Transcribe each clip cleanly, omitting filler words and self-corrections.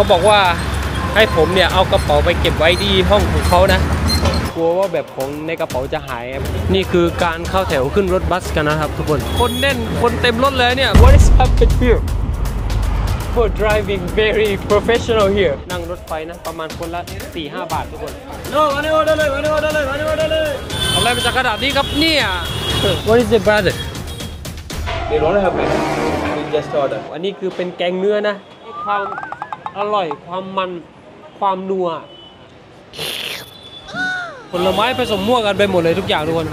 เขาบอกว่าให้ผมเนี่ยเอากระเป๋าไปเก็บไว้ที่ห้องของเขานะกลัวว่าแบบของในกระเป๋าจะหายนี่คือการเข้าแถวขึ้นรถบัสกันนะครับทุกคนคนแน่นคนเต็มรถเลยเนี่ย What is happening here for driving very professional here นั่งรถไฟนะประมาณคนละ 4-5 บาททุกคนโน่มาเร็วได้เลยมาเร็วได้เลยมาเร็วได้เลยอะไรมาจากกระดาษนี้ครับเนี่ย What is it brother They don't have it We just order อันนี้คือเป็นแกงเนื้อนะความอร่อยความมันความนัวผลไม้ผสมมั่วกันไปหมดเลยทุกอย่างทุกคน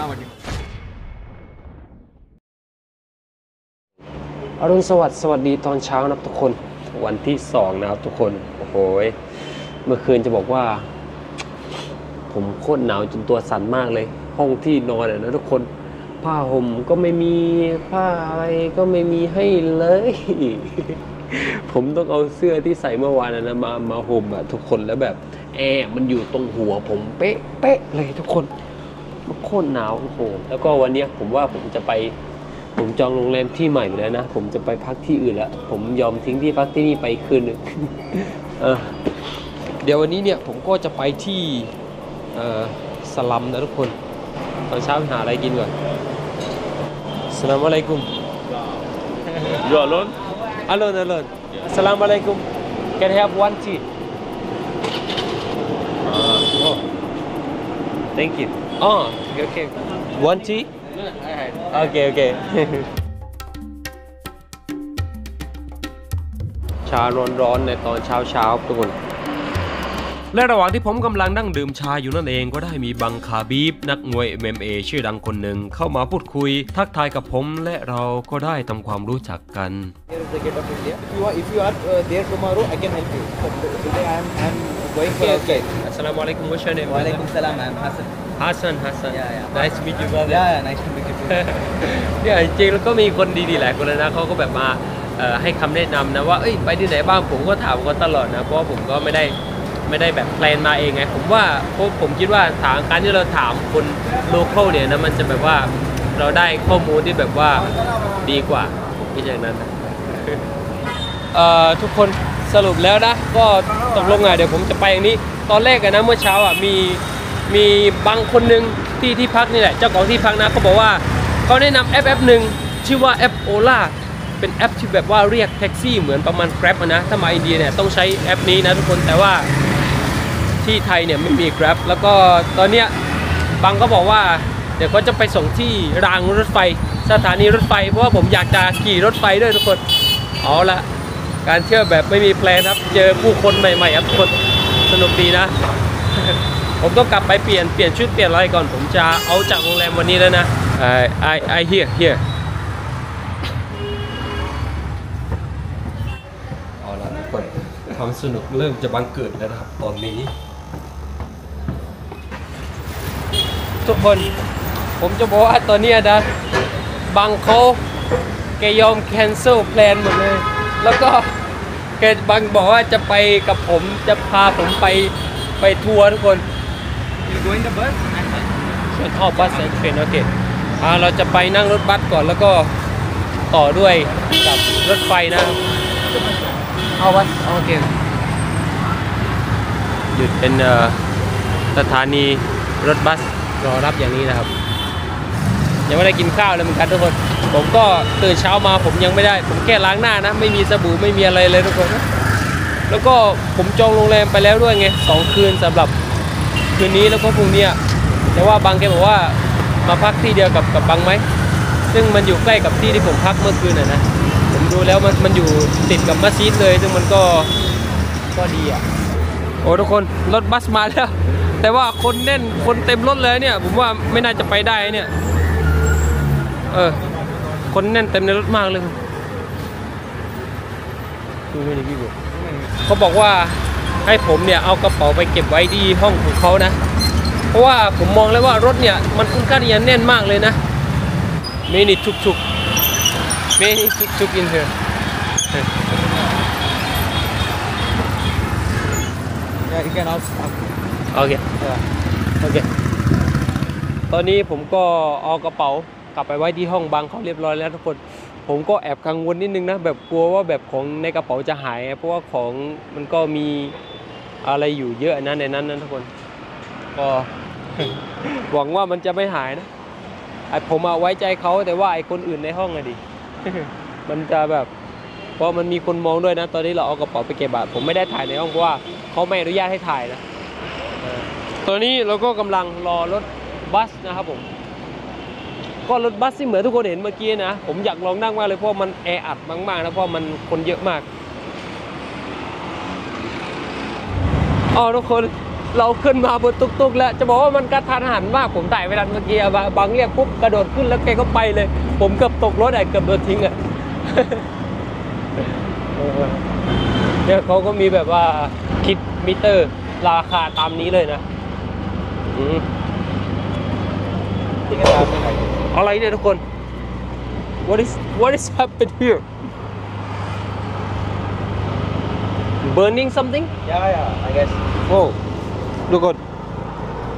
อรุณสวัสดิ์สวัสดีตอนเช้านะครับทุกคนวันที่2นะครับทุกคนโอ้โหเมื่อคืนจะบอกว่าผมโคตรหนาวจนตัวสั่นมากเลยห้องที่นอนนะทุกคนผ้าห่มก็ไม่มีผ้าอะไรก็ไม่มีให้เลย ผมต้องเอาเสื้อที่ใส่เมื่อวานนะมาห่มอะทุกคนแล้วแบบแอร์มันอยู่ตรงหัวผมเป๊ะเป๊ะเลยทุกคนโคตรหนาวโอ้โหแล้วก็วันนี้ผมว่าผมจองโรงแรมที่ใหม่แล้วนะผมจะไปพักที่อื่นแล้วผมยอมทิ้งที่พักที่นี่ไปคืนนึง เดี๋ยววันนี้เนี่ยผมก็จะไปที่สลัมนะทุกคนตอนเช้าหาอะไรกินก่อนสลามอะไรกุมยอดล้นอร่อยสลามอะไรกุม Can have one tea Thank you อ๋อโอเค one teaโอเคโอเคชาร้อนๆในตอนเช้าทุกคนและระหว่างที่ผมกำลังนั่งดื่มชาอยู่นั่นเองก็ได้มีบังคาบีบนักมวย MMA ชื่อดังคนหนึ่งเข้ามาพูดคุยทักทายกับผมและเราก็ได้ทำความรู้จักกัน If you are there tomorrow I can help you Today I am going for a flight Assalamualaikum What's your name Waalaikumsalam I am Hassan Nice to meet you brother Yeah nice to meet you เนี่ยจริงแล้วก็มีคนดีๆหลายคนเลยนะเขาก็แบบมาให้คำแนะนำนะว่าไปที่ไหนบ้างผมก็ถามเขาตลอดนะเพราะผมก็ไม่ได้แบบแพลนมาเองไงผมว่าผมคิดว่าทางการที่เราถามคนโลคอลเนี่ยนะมันจะแบบว่าเราได้ข้อมูลที่แบบว่าดีกว่าที่อย่างนั้นทุกคนสรุปแล้วนะก็ตกลงไงเดี๋ยวผมจะไปอย่างนี้ตอนแรกนะเมื่อเช้าอ่ะมีบางคนนึงที่พักนี่แหละเจ้าของที่พักนะเขาบอกว่าเขาแนะนำแอปหนึ่งชื่อว่าแอปโอล่าเป็นแอปที่แบบว่าเรียกแท็กซี่เหมือนประมาณ Grab นะถ้ามาอินเดียเนี่ยต้องใช้แอปนี้นะทุกคนแต่ว่าที่ไทยเนี่ยไม่มี Grab แล้วก็ตอนเนี้ยบังก็บอกว่าเดี๋ยวเขาจะไปส่งที่รางรถไฟสถานีรถไฟเพราะว่าผมอยากจะขี่รถไฟด้วยทุกคนเอาละการเที่ยวแบบไม่มีแพลนครับเจอผู้คนใหม่ๆครับทุกคนสนุกดีนะ ผมต้องกลับไปเปลี่ยนชุดเปลี่ยนอะไรก่อนผมจะเอาจากโรงแรมวันนี้แล้วนะ I hereความสนุกเริ่มจะบังเกิดแล้วนะครับตอนนี้ทุกคนผมจะบอกว่าตอนนี้นะบังเขาแกยอมแคนเซิลแพลนหมดเลยแล้วก็แกบังบอกว่าจะไปกับผมจะพาผมไปทัวร์ทุกคน You going the bus? ชอบบัสเทรนโอเคเราจะไปนั่งรถบัสก่อนแล้วก็ต่อด้วยกับรถไฟนะเอาวัดโอเคหยุดเป็นสถานีรถบัสรอรับอย่างนี้นะครับยังไม่ได้กินข้าวเลยเหมือนกันทุกคนผมก็ตื่นเช้ามาผมยังไม่ได้ผมแค่ล้างหน้านะไม่มีสบู่ไม่มีอะไรเลยทุกคนแล้วก็ผมจองโรงแรมไปแล้วด้วยไง2 คืนสำหรับคืนนี้แล้วก็พรุ่งนี้แต่ว่าบางแกบอกว่ามาพักที่เดียวกับบางไหมซึ่งมันอยู่ใกล้กับที่ที่ผมพักเมื่อคืนนะผมดูแล้วมันอยู่ติดกับมัสยิดเลยซึ่งมันก็ดีอ่ะโอ้ทุกคนรถบัสมาแล้วแต่ว่าคนแน่นคนเต็มรถเลยเนี่ยผมว่าไม่น่าจะไปได้เนี่ยคนแน่นเต็มในรถมากเลยเขาบอกว่าให้ผมเนี่ยเอากระเป๋าไปเก็บไว้ที่ห้องของเขานะเพราะว่าผมมองแล้วว่ารถเนี่ยมันค่อนข้างจะแน่นมากเลยนะไม่นิดชุกMany tuk-tuk in here. Yeah, you can also. Okay. Okay. ตอนนี้ผมก็เอากระเป๋ากลับไปไว้ที่ห้องบังเขาเรียบร้อยแล้วทุกคน ผมก็แอบกังวลนิดนึงนะแบบกลัวว่าแบบของในกระเป๋าจะหายเพราะว่าของมันก็มีอะไรอยู่เยอะนะในนั้นนะทุกคนก็ หวังว่ามันจะไม่หายนะไอผมเอาไว้ใจเขาแต่ว่าไอคนอื่นในห้องอะดิ มันจะแบบเพราะมันมีคนมองด้วยนะตอนนี้เราเอากระเป๋าไปเก็บผมไม่ได้ถ่ายในห้องเพราะว่าเขาไม่อนุญาตให้ถ่ายนะตอนนี้เราก็กำลังรอรถบัสนะครับผมก็รถบัสที่เหมือนทุกคนเห็นเมื่อกี้นะผมอยากลองนั่งมากเลยเพราะมันแออัดมากๆนะเพราะมันคนเยอะมากอ๋อทุกคนเราขึ้นมาบนตุ๊กๆแล้วจะบอกว่ามันกระทันหันมากผมถ่ายเวลาเมื่อกี้บางเรียกปุ๊บกระโดดขึ้นแล้วแกก็ไปเลยผมเกือบตกรถเกือบโดนทิ้งเนี่ยเขาก็มีแบบว่าคิดมิเตอร์ราคาตามนี้เลยนะที่กระดาษอะไรเนี่ยทุกคน what is happened here burning something yeah I guess โอ้ทุกคน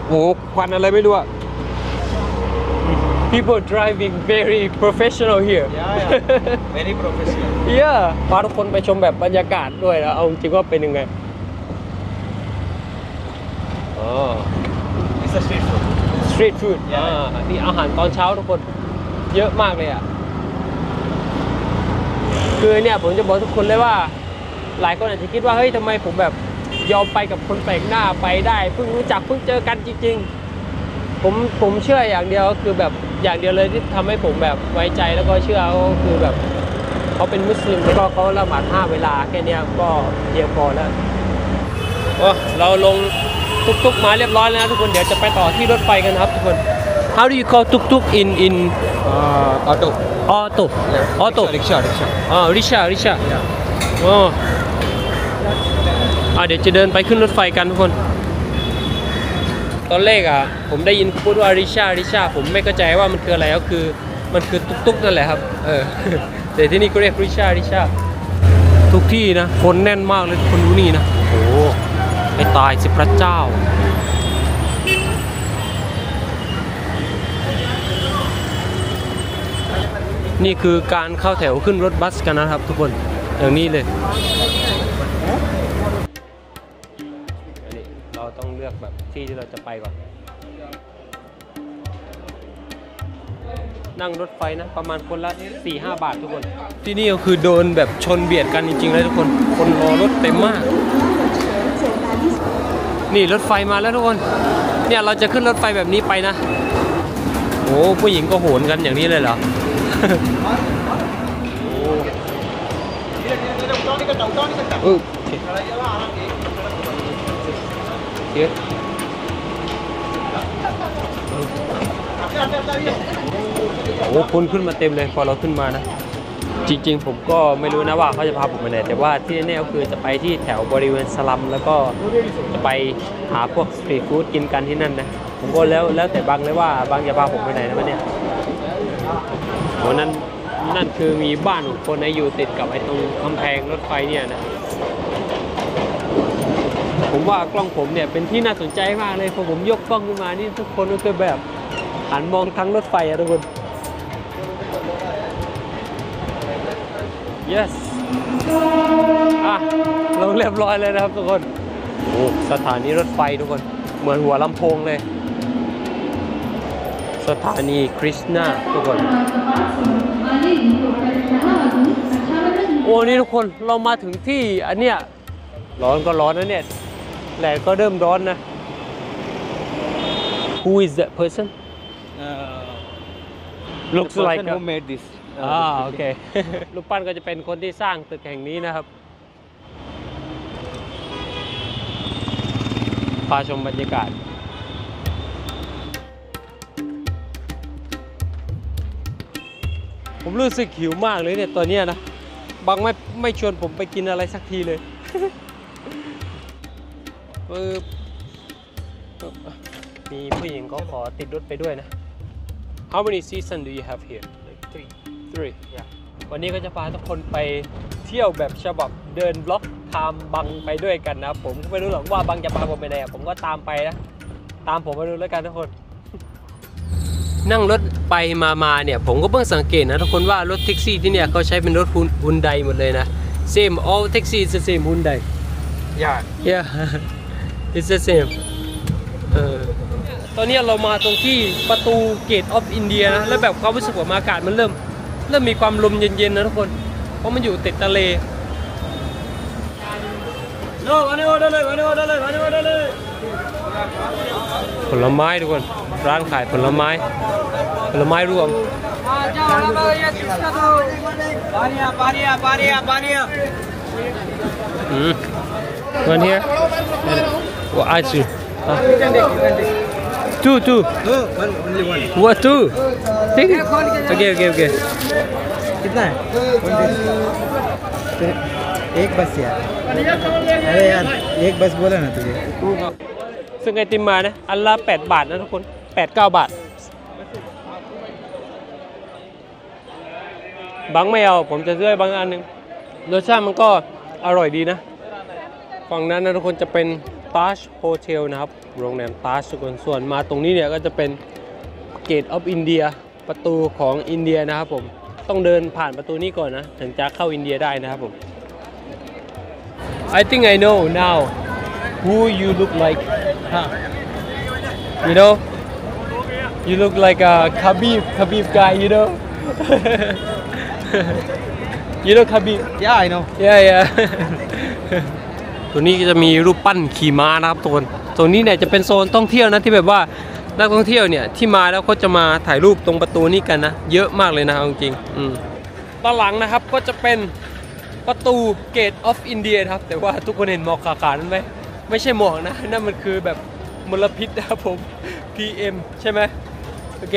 โอ้ควันอะไรไม่รู้อะ people driving very professional here yeah very professional yeah พาทุกคนไปชมแบบบรรยากาศด้วยนะเอาจริงว่าเป็นยังไงอ๋อ it's a street food street food นี่อาหารตอนเช้าทุกคนเยอะมากเลยอ่ะคือเนี่ยผมจะบอกทุกคนเลยว่าหลายคนอาจจะคิดว่าเฮ้ยทำไมผมแบบยอมไปกับคนแปลกหน้าไปได้เพิ่งรู้จักเพิ่งเจอกันจริงๆผมเชื่ออย่างเดียวคือแบบอย่างเดียวเลยที่ทำให้ผมแบบไว้ใจแล้วก็เชื่อก็คือแบบเขาเป็นมุสลิมแล้วก็เขาละหมาด5 เวลาแค่นี้ก็เพียงพอแล้วเราลงตุ๊กๆมาเรียบร้อยแล้วนะทุกคนเดี๋ยวจะไปต่อที่รถไฟกันครับทุกคน How do you call tuk-tuk in auto auto rickshaw oh เดี๋ยวจะเดินไปขึ้นรถไฟกันทุกคนตอนแรกผมได้ยินพูดว่า rickshaw ผมไม่เข้าใจว่ามันคืออะไรก็คือมันคือตุ๊กๆนั่นแหละครับแต่ที่นี่ก็เรียก rickshaw ทุกที่นะคนแน่นมากเลยคนรู้นี่นะโอ้ไอ้ตายสิพระเจ้านี่คือการเข้าแถวขึ้นรถบัสกันนะครับทุกคนอย่างนี้เลยเราต้องเลือกแบบที่ที่เราจะไปก่อนนั่งรถไฟนะประมาณคนละ 4-5 บาททุกคนที่นี่ก็คือโดนแบบชนเบียดกันจริงๆเลยทุกคนคนรอรถเต็มมากนี่รถไฟมาแล้วทุกคนเนี่ยเราจะขึ้นรถไฟแบบนี้ไปนะโอ้ผู้หญิงก็โหนกันอย่างนี้เลยเหรอ โอ้คนขึ้นมาเต็มเลยพอเราขึ้นมานะจริงๆผมก็ไม่รู้นะว่าเขาจะพาผมไปไหนแต่ว่าที่แน่ๆก็คือจะไปที่แถวบริเวณสลัมแล้วก็จะไปหาพวกสตรีทฟู้ดกินกันที่นั่นนะผมก็แล้วแต่บางเลยว่าบางจะพาผมไปไหนนะเนี่ยโหนั่นคือมีบ้านของคนนะอยู่ติดกับไอ้ตรงกำแพงรถไฟเนี่ยนะผมว่ากล้องผมเนี่ยเป็นที่น่าสนใจมากเลยพอผมยกกล้องขึ้นมานี่ทุกคนก็คือแบบหันมองทั้งรถไฟอะทุกคนYes เราเรียบร้อยเลยนะครับทุกคนโอ้สถานีรถไฟทุกคนเหมือนหัวลำโพงเลยสถานีคริชนาทุกคนโอ้นี่ทุกคนเรามาถึงที่อันเนี้ยร้อนก็ร้อนนะเนี่ยแดดก็เริ่มร้อนนะ Who is that person? Looks like who made thisโอเครูปปั้นก็จะเป็นคนที่สร้างตึกแห่งนี้นะครับพาชมบรรยากาศผมรู้สึกหิวมากเลยเนี่ยตอนนี้นะบางไม่ชวนผมไปกินอะไรสักทีเลยมีผู้หญิงก็ขอติดรถไปด้วยนะ How many seasons do you have here? 3 yeah. วันนี้ก็จะพาทุกคนไปเที่ยวแบบฉบับเดินบล็อกตามบังไปด้วยกันนะผมก็ไม่รู้หรอกว่าบังจะพาผมไปไหนผมก็ตามไปนะตามผมไปดูแล้วกันทุกคน นั่งรถไปมาเนี่ยผมก็เพิ่งสังเกตนะทุกคนว่ารถแท็กซี่ที่เนี่ยเขาใช้เป็นรถฮุนไดหมดเลยนะ same all taxi is the same Hyundai yeah it's the same ตอนนี้เรามาตรงที่ประตูเกตออฟอินเดียนะแล้วแบบความรู้สึกว่าอากาศมันเริ่มมีความลมเย็นๆนะทุกคนเพราะมันอยู่ติดทะเลผลไม้ทุกคนร้านขายผลไม้รวมวันนี้ว่าไอซ์two ठीक है ओके कितना है एक बस यार अरे यार एक बस बोला ना तुझे ซึ่งไอติมมานะอันละ8 บาทนะทุกคน8-9 บาทบางไม่เอาผมจะซื้อบางอันนึงรสชาติมันก็อร่อยดีนะฝั่งนั้นนะทุกคนจะเป็นTaj Hotel นะครับโรงแรม Taj ส่วนมาตรงนี้เนี่ยก็จะเป็น Gate of India ประตูของอินเดียนะครับผมต้องเดินผ่านประตูนี้ก่อนนะถึงจะเข้าอินเดียได้นะครับผม I think I know now who you look like you know you look like a Khabib guy you know you know Khabib yeah I know yeahตัวนี้ก็จะมีรูปปั้นขี่ม้านะครับทุกคนโซนนี้เนี่ยจะเป็นโซนท่องเที่ยวนะที่แบบว่านักท่องเที่ยวเนี่ยที่มาแล้วก็จะมาถ่ายรูปตรงประตูนี้กันนะเยอะมากเลยนะจริงๆตอนหลังนะครับก็จะเป็นประตู Gate of India ครับแต่ว่าทุกคนเห็นหมอกขาวๆนั่นไหมไม่ใช่หมอกนะนั่นมันคือแบบมลพิษนะครับผม PM ใช่ไหมโอเค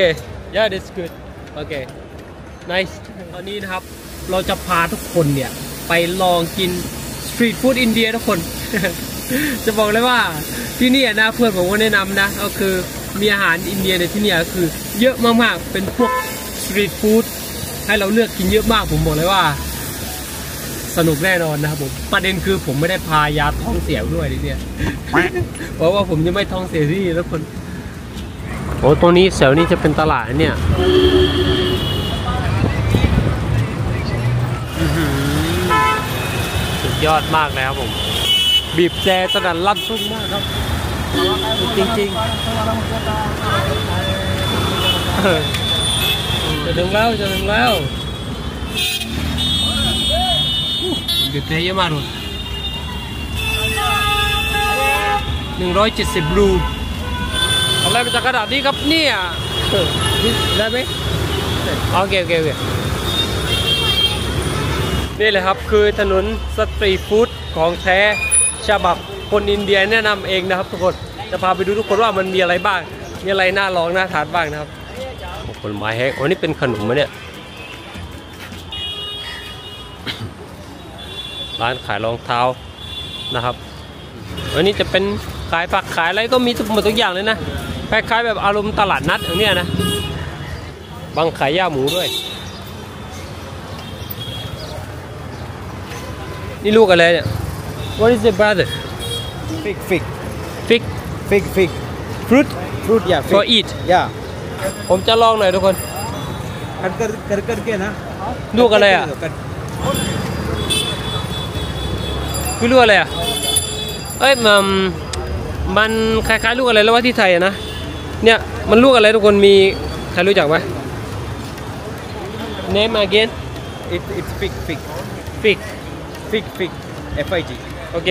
yeah that's good โอเค nice ตอนนี้นะครับเราจะพาทุกคนเนี่ยไปลองกินสตรีทฟู้ดอินเดียทุกคน จะบอกเลยว่าที่นี่นะเพื่อนผมก็แนะนำนะก็คือมีอาหารอินเดียในที่นี่คือเยอะมากๆเป็นพวกสตรีทฟู้ดให้เราเลือกกินเยอะมากผมบอกเลยว่าสนุกแน่นอนนะครับผมประเด็นคือผมไม่ได้พายาท้องเสียด้วยที่นี่ เพราะว่าผมยังไม่ท้องเสียที่นี่ทุกคนโอ้ตรงนี้แถวนี้จะเป็นตลาดเนี่ยยอดมากนะครับผมบีบแจสนั่นลั่นทุ่งมากครับจริงๆจะถึงแล้วบีบแจเยอะมากเลย170 รูเอาอะไรมาจากกระดาษนี้ครับเนี่ยได้ไหมโอเคนี่แหละครับคือถนนสตรีทฟู้ดของแท้ฉบับคนอินเดียแนะนำเองนะครับทุกคนจะพาไปดูทุกคนว่ามันมีอะไรบ้างมีอะไรน่าลองน่าทานบ้างนะครับผลไม้แห้งโอ้นี่เป็นขนมมั้ยเนี่ยร้านขายรองเท้านะครับอันนี้จะเป็นขายผักขายอะไรก็มีหมดทุกอย่างเลยนะคล้ายๆแบบอารมณ์ตลาดนัดอย่างเนี้ยนะบางขายย่าหมูด้วยนี่ลูกอะไรเนี่ย What is the brother Fig Fruit yeah for eat yeah ผมจะลองหน่อยทุกคนกัดแค่นะลูกอะไรอ่ะคือลูกอะไรอ่ะเอ้ยมันคล้ายๆลูกอะไรแล้วว่าที่ไทยนะเนี่ยมันลูกอะไรทุกคนมีใครรู้จักไหม Name again it's fig FIG โอเค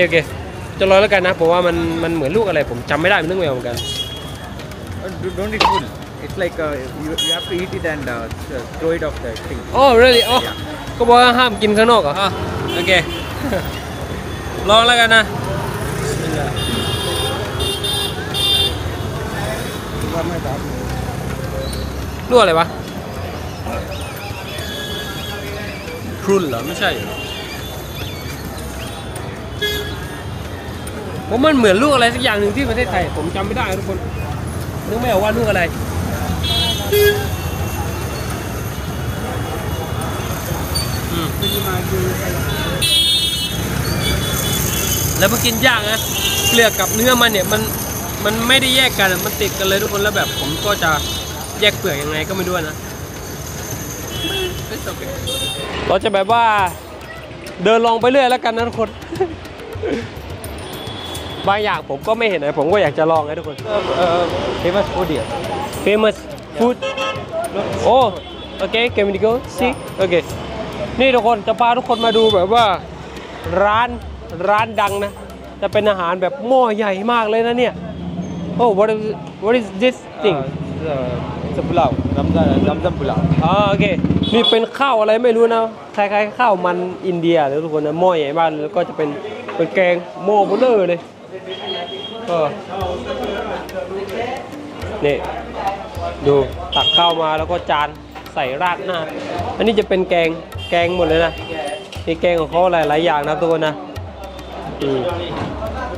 จะลอยแล้วกันนะผมว่ามันเหมือนลูกอะไรผมจำไม่ได้มันนึกไม่ออกเหมือนกัน Don't eat full it's like you have to eat it and throw it off the thing oh really oh ก็บอกว่าห้ามกินข้างนอกเหรอโอเคลองแล้วกันนะลูกอะไรวะครูลเหรอไม่ใช่ผมมันเหมือนลูกอะไรสักอย่างหนึ่งที่ประเทศไทยผมจำไม่ได้ทุกคนนึกไม่ออกว่าลูกอะไรแล้วพอกินย่างนะเกลือกับเนื้อมันเนี่ยมันไม่ได้แยกกันมันติดกันเลยทุกคนแล้วแบบผมก็จะ แยกเปลือกยังไงก็ไม่รู้นะเราจะแบบว่าเดินลองไปเรื่อยแล้วกันนะทุกคนบางอย่างผมก็ไม่เห็นนะผมก็อยากจะลองนะทุกคนfamous food เดียว famous food โอ้โอเคแคมดิโกซิโอเคนี่ทุกคนจะพาทุกคนมาดูแบบว่าร้านดังนะจะเป็นอาหารแบบหม้อใหญ่มากเลยนะเนี่ยโอ้ what is this thing จะปุลาวน้ำปุลาวโอเคนี่เป็นข้าวอะไรไม่รู้นะคล้ายๆข้าวมันอินเดียเลยทุกคนนะหม้อใหญ่มากแล้วก็จะเป็นแกงหม้อเบลอเลยนี่ดูตักข้าวมาแล้วก็จานใส่ราดหน้าอันนี้จะเป็นแกงหมดเลยนะมีแกงของเขาหลายอย่างนะทุกคนนะ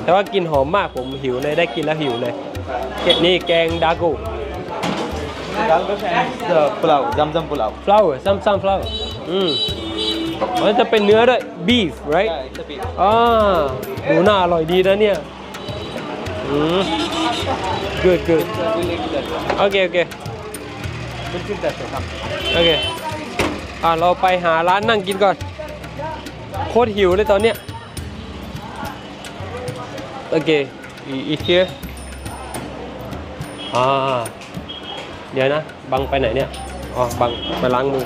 แต่ว่ากินหอมมากผมหิวเลยได้กินแล้วหิวเลยนี่แกงดากูปลาวซ้ำปลาวซ้ำมันจะเป็นเนื้อด้วย beef right ดูน่าอร่อยดีนะเนี่ยgood โอเคเราไปหาร้านนั่งกินก่อนโคตรหิวเลยตอนเนี้ยโอเคอีกทีเดี๋ยวนะบังไปไหนเนี่ยอ๋อบังไปล้างมือ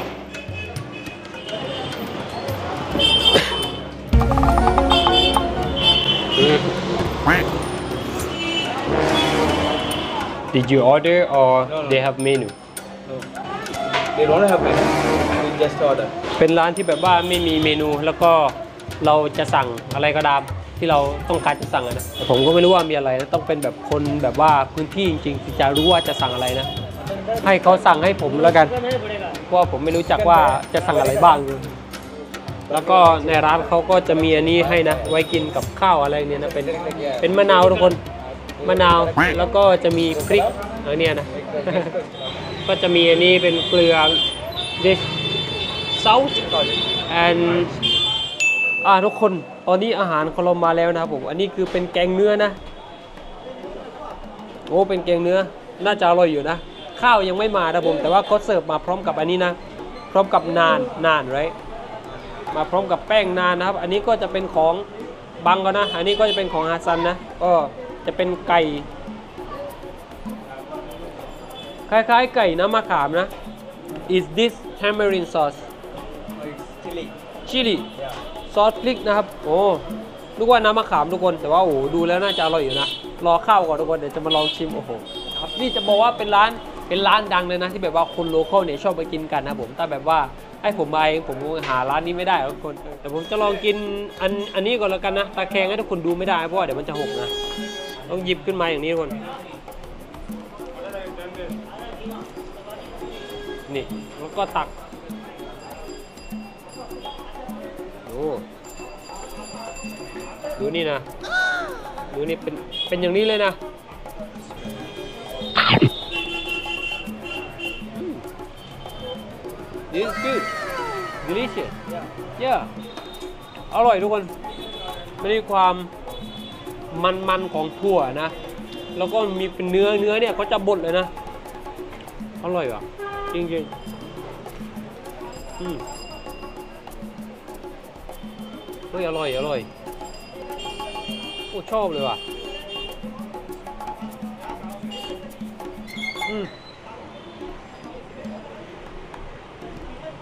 Did you order or they have menu? They don't have menu. We just order. เป็นร้านที่แบบว่าไม่มีเมนูแล้วก็เราจะสั่งอะไรก็ตามที่เราต้องการจะสั่งนะแต่ผมก็ไม่รู้ว่ามีอะไรนะต้องเป็นแบบคนแบบว่าพื้นที่จริงๆจะรู้ว่าจะสั่งอะไรนะให้เขาสั่งให้ผมแล้วกันเพราะผมไม่รู้จักว่าจะสั่งอะไรบ้างแล้วก็ในร้านเขาก็จะมีอันนี้ให้นะไว้กินกับข้าวอะไรเนี่ยนะเป็นมะนาวทุกคนมะนาวแล้วก็จะมีพริกเนี่ยนะก็จะมีอันนี้เป็นเกลือ this salt and ทุกคนตอนนี้อาหารของเรามาแล้วนะครับผมอันนี้คือเป็นแกงเนื้อนะโอ้เป็นแกงเนื้อน่าจะอร่อยอยู่นะข้าวยังไม่มานะผมแต่ว่าเขาเสิร์ฟมาพร้อมกับอันนี้นะพร้อมกับนานไรมาพร้อมกับแป้งนานนะครับอันนี้ก็จะเป็นของบังก็นะอันนี้ก็จะเป็นของฮาซันนะก็จะเป็นไก่คล้ายๆไก่น้ำมะขามนะ is this tamarind sauce chili ซอสพริกนะครับโอ้นึกว่าน้ำมะขามทุกคนแต่ว่าโอ้ดูแล้วน่าจะอร่อยอยู่นะรอข้าวก่อนทุกคนเดี๋ยวจะมาลองชิมโอ้โหครับนี่จะบอกว่าเป็นร้านดังเลยนะที่แบบว่าคนโลคอลเนี่ยชอบไปกินกันนะผมแต่แบบว่าให้ผมไปผมหาร้านนี้ไม่ได้ทุกคนแต่ผมจะลองกินอันนี้ก่อนแล้วกันนะตะแคงให้ทุกคนดูไม่ได้เพราะว่าเดี๋ยวมันจะหกนะต้องหยิบขึ้นมาอย่างนี้ทุกคนนี่แล้วก็ตักโอ้ดูนี่นะดูนี่เป็นอย่างนี้เลยนะThis is good, delicious. Yeah. อร่อยทุกคนมันมีความมันของถั่วนะแล้วก็มีเป็นเนื้อเนี่ยเขาจะบดเลยนะอร่อยว่ะจริงๆเฮ้ยอร่อยโอ้ชอบเลยว่ะ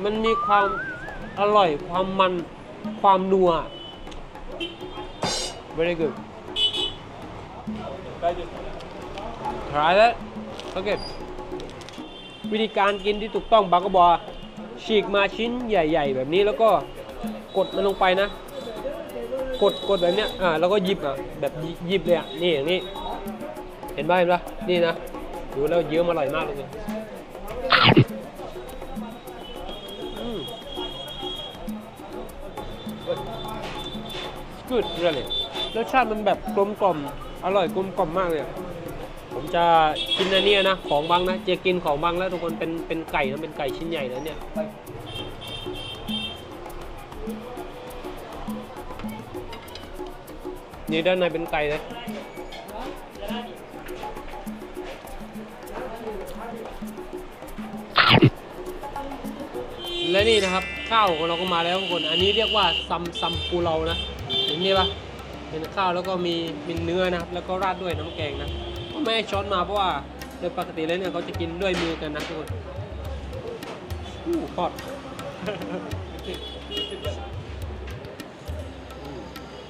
มันมีความอร่อยความมันความนัว very good try that okay วิธีการกินที่ถูกต้องบางก็บอกฉีกมาชิ้นใหญ่ๆแบบนี้แล้วก็กดมันลงไปนะกดแบบเนี้ยแล้วก็หยิบแบบหยิบเลยนี่อย่างนี้เห็นไหมล่ะนี่นะดูแล้วเยอะมาอร่อยมากเลยgood really รสชาติมันแบบกลมกล่อมอร่อยกลมกล่อมมากเลยผมจะกินอันนี้นะของบางนะจะกินของบางแล้วทุกคนเป็นไก่นะเป็นไก่ชิ้นใหญ่นะเนี่ยนี่ด้านในเป็นไก่นะ และนี่นะครับข้าวของเราก็มาแล้วทุกคนอันนี้เรียกว่าซัมปูเรานะเห็นนี่ปะเป็นข้าวแล้วก็มีเนื้อนะครับแล้วก็ราดด้วยน้ำแกงนะก็ไม่ช้อนมาเพราะว่าโดยปกติแล้วเนี่ยเขาจะกินด้วยมือกันนะทุกคนทอด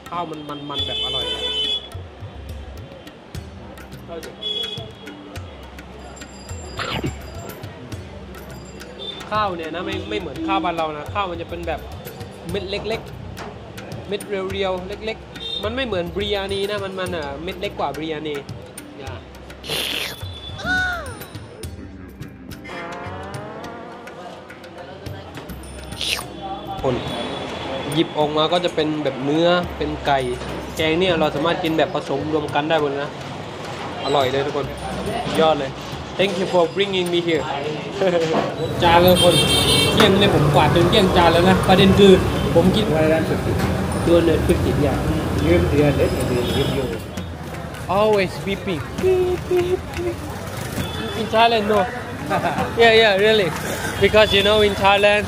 ข้าวมันแบบอร่อยข้าวเนี่ยนะไม่เหมือนข้าวบ้านเรานะข้าวมันจะเป็นแบบเม็ดเล็กๆเม็ดเรียวๆเล็กๆมันไม่เหมือนบริยานีนะมันอ่ะเม็ดเล็กกว่าบริยานีคนหยิบออกมาก็จะเป็นแบบเนื้อเป็นไก่แกงเนี่ยเราสามารถกินแบบผสมรวมกันได้หมดนะอร่อยเลยทุกคนยอดเลย thank you for bringing me here จานเลยคนเที่ยงเลยผมกวาดจนเที่ยงจานแล้วนะประเด็นคือผมกินอะไรร้านสุดตัวเนื้อสุดจิตอย่างยืมเดือนเล็กเดือนยืมอยู่ always beeping in Thailand no yeah really because you know in Thailand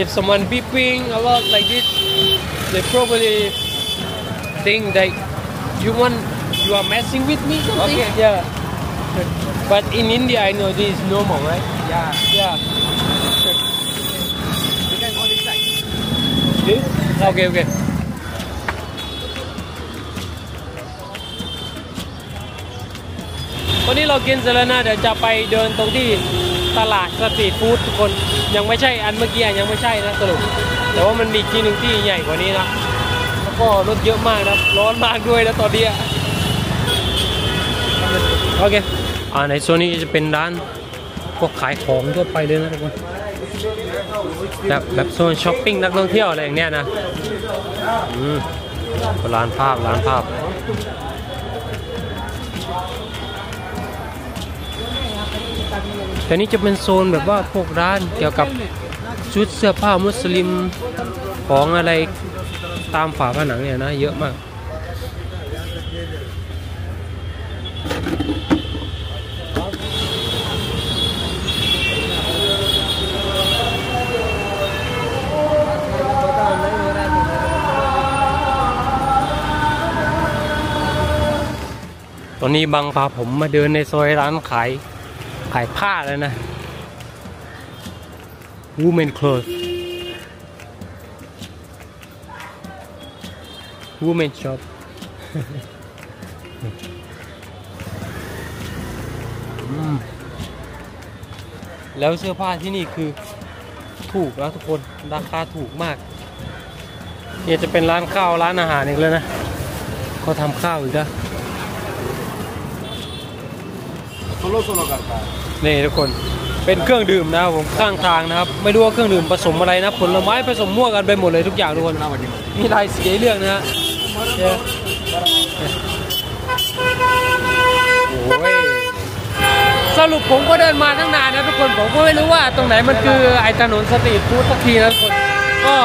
if someone beeping a lot like this they probably think that you are messing with me something okay. Yeah but in India I know this is normal right yeah you can go this side this okayวันนี้เรากินเสร็จแล้วนะเดี๋ยวจะไปเดินตรงที่ตลาดสตรีทฟู้ดทุกคนยังไม่ใช่อันเมื่อกี้ยังไม่ใช่นะสรุปแต่ว่ามันมีที่หนึ่งที่ใหญ่กว่านี้นะแล้วก็รถเยอะมากนะร้อนมากด้วยนะตอนนี้โอเคในโซนนี้จะเป็นร้านพวกขายของทั่วไปเลยนะทุกคนแบบโซนช้อปปิ้งนักท่องเที่ยวอะไรอย่างเนี้ยนะร้านภาพแต่นี่จะเป็นโซนแบบว่าพวกร้านเกี่ยวกับชุดเสื้อผ้ามุสลิมของอะไรตามฝาผนังเนี่ยนะเยอะมากตอนนี้บังพาผมมาเดินในซอยร้านขายผ้าแล้วนะ women shop แล้วเสื้อผ้าที่นี่คือถูกแล้วทุกคนราคาถูกมากเนี่ยจะเป็นร้านข้าวร้านอาหารอีกแล้วนะเขาทำข้าวอีกแล้วนี่ทุกคนเป็นเครื่องดื่มนะครับผมข้างทางนะครับไม่รู้ว่าเครื่องดื่มผสมอะไรนะผลไม้ผสมมั่วกันไปหมดเลยทุกอย่างทุกคนมีลายสีเรื่องนะฮะสรุปผมก็เดินมาตั้งนานนะทุกคนผมก็ไม่รู้ว่าตรงไหนมันคือไอ้ถนนสตรีทฟู้ดสักทีนะทุกคนก็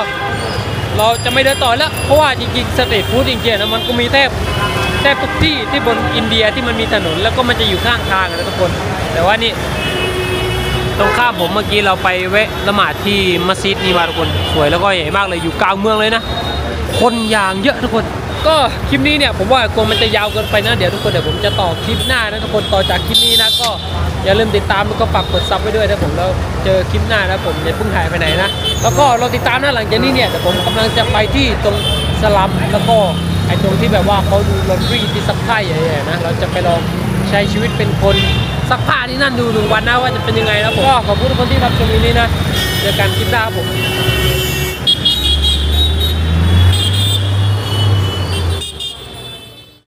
เราจะไม่เดินต่อแล้วเพราะว่าจริงๆสตรีทฟู้ดจริงๆนะมันก็มีแทบทุกที่บนอินเดียที่มันมีถนนแล้วก็มันจะอยู่ข้างทางนะทุกคนแต่ว่านี่ตรงข้ามผมเมื่อกี้เราไปแวะละหมาดที่มัสยิดนี่มาทุกคนสวยแล้วก็ใหญ่มากเลยอยู่กลางเมืองเลยนะคนอย่างเยอะทุกคนก็คลิปนี้เนี่ยผมว่ากลัวมันจะยาวเกินไปนะเดี๋ยวผมจะต่อคลิปหน้านะทุกคนต่อจากคลิปนี้นะก็อย่าลืมติดตามแล้วก็ฝากกดซับไว้ด้วยนะผมแล้วเจอคลิปหน้านะผมอย่าเพิ่งหายไปไหนนะแล้วก็เราติดตามนะหลังจากนี้เนี่ยเดี๋ยวผมกำลังจะไปที่ตรงสลัมแล้วก็ไอตรงที่แบบว่าเขาดูลอนดรี่ที่ซักผ้าใหญ่ๆนะเราจะไปลองใช้ชีวิตเป็นคนซักผ้าที่นั่นดูหนึ่งวันนะว่าจะเป็นยังไงนะผมก็ขอบคุณทุกคนที่รับชมวันนี้นะเจอกันคลิปหน้าผม